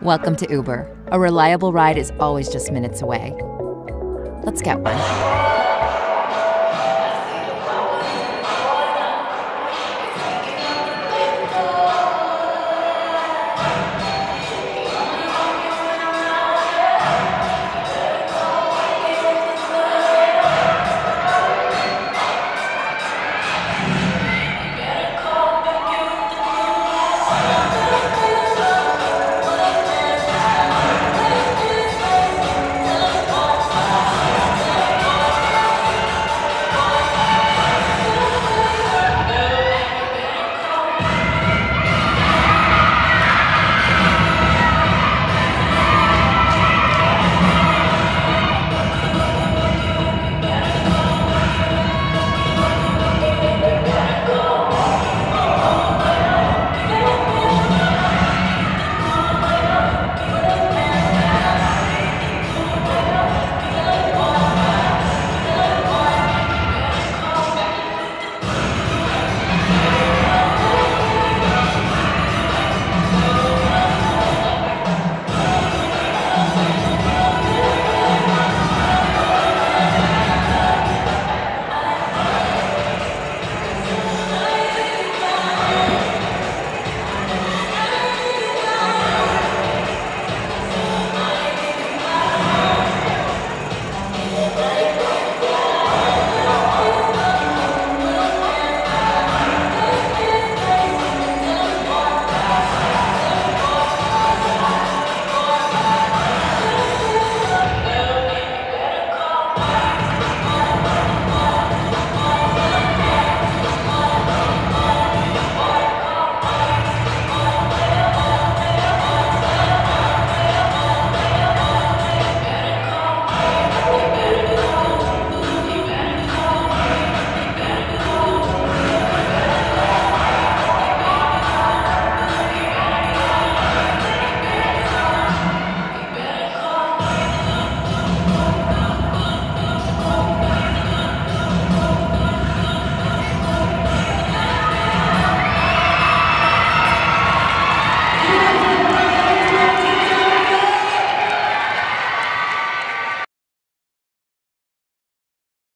Welcome to Uber. A reliable ride is always just minutes away. Let's get one.